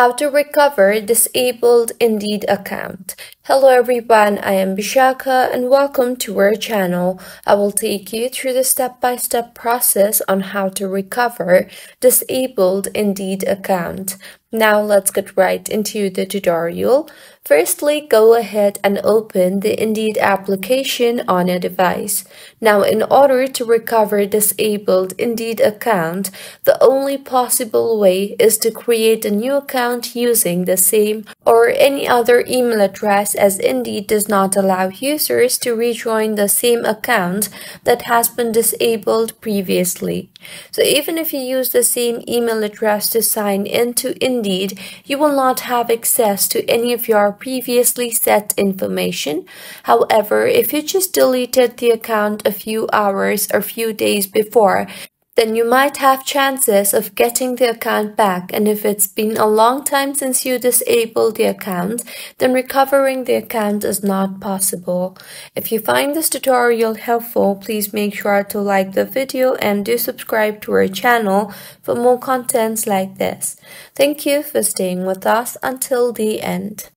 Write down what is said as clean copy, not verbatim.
How to recover disabled Indeed account. Hello everyone, I am Bishaka and welcome to our channel. I will take you through the step-by-step process on how to recover disabled Indeed account. Now let's get right into the tutorial. Firstly, go ahead and open the Indeed application on your device. Now, in order to recover disabled Indeed account, the only possible way is to create a new account using the same or any other email address, as Indeed does not allow users to rejoin the same account that has been disabled previously. So even if you use the same email address to sign into Indeed, you will not have access to any of your previously set information. However, if you just deleted the account a few hours or few days before, then you might have chances of getting the account back, and if it's been a long time since you disabled the account, then recovering the account is not possible. If you find this tutorial helpful, please make sure to like the video and do subscribe to our channel for more contents like this. Thank you for staying with us until the end.